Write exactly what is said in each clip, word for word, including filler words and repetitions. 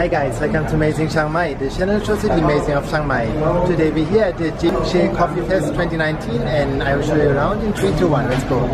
Hi guys, welcome to Amazing Chiang Mai. The channel shows you the amazing of Chiang Mai. Today we're here at the Jib Chill Coffee Fest twenty nineteen and I will show you around in three, two, one. Let's go.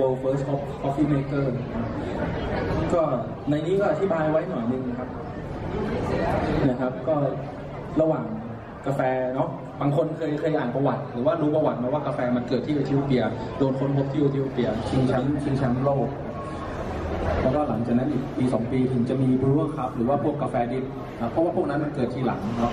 World First Coffee Maker ก็ในนี้ก็อธิบายไว้หน่อยนึงครับนะครับก็ระหว่างกาแฟเนาะบางคนเคยเคยอ่านประวัติหรือว่ารู้ประวัติมาว่ากาแฟมันเกิดที่เอธิโอเปียโดนค้นพบที่เอธิโอเปียชิงแชมป์ชิงแชมป์โลกแล้วก็หลังจากนั้นอีกปี สอง ปีถึงจะมี Brewer Cup หรือว่าพวก กาแฟ ดิบ เพราะว่าพวกนั้นมันเกิดทีหลังเนาะ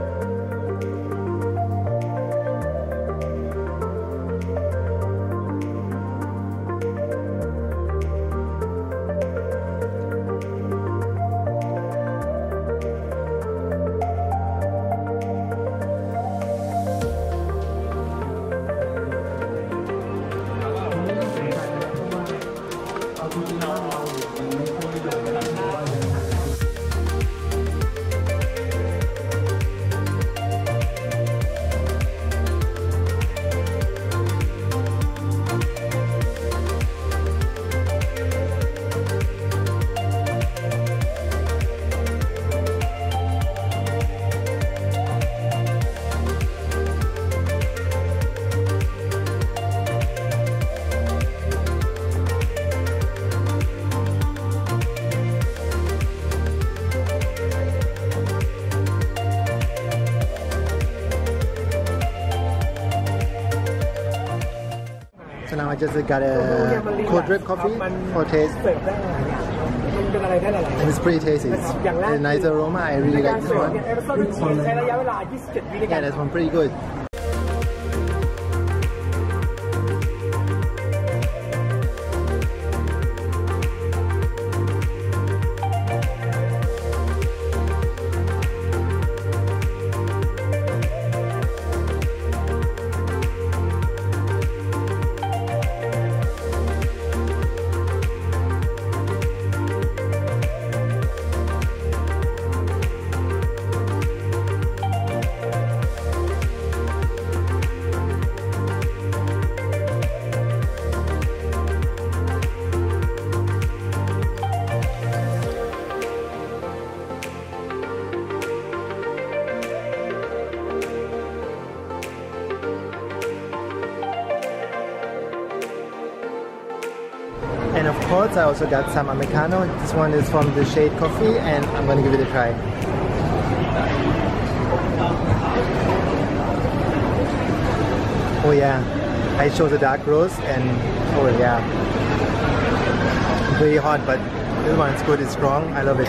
So now I just got a cold drip coffee for taste. And it's pretty tasty. It's a nice aroma. I really like this one. Yeah, this one pretty good. And of course I also got some Americano. This one is from the Shade Coffee and I'm gonna give it a try. Oh yeah. I chose a dark roast, and oh yeah, very hot, but this one is good, it's strong, I love it.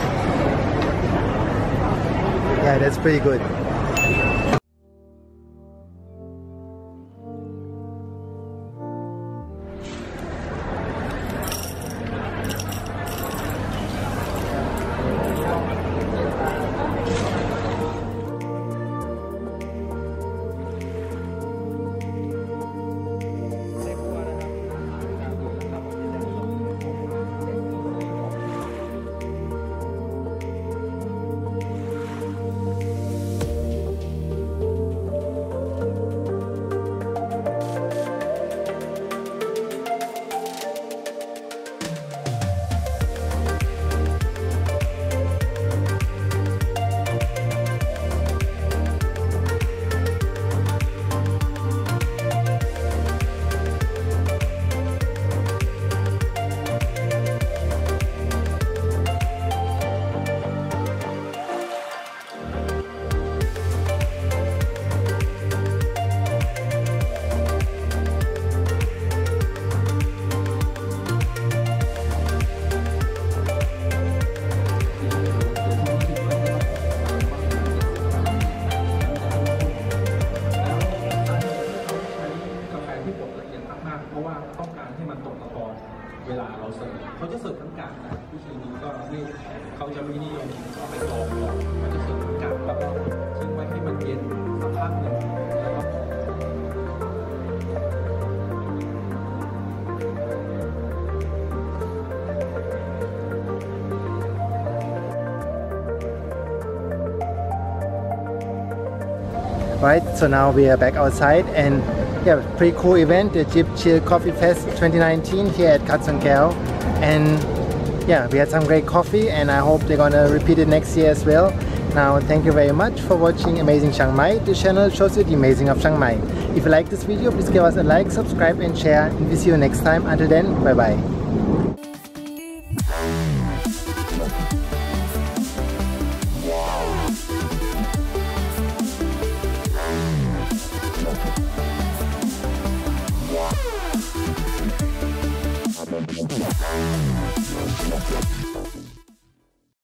Yeah, that's pretty good. Right, so now we are back outside, and yeah, pretty cool event, the Jib Chill Coffee Fest twenty nineteen here at Kad Suan Kaew. And yeah, we had some great coffee, and I hope they're gonna repeat it next year as well. Now, thank you very much for watching Amazing Chiang Mai. This channel shows you the amazing of Chiang Mai. If you like this video, please give us a like, subscribe and share, and we'll see you next time. Until then, bye bye. Thank you.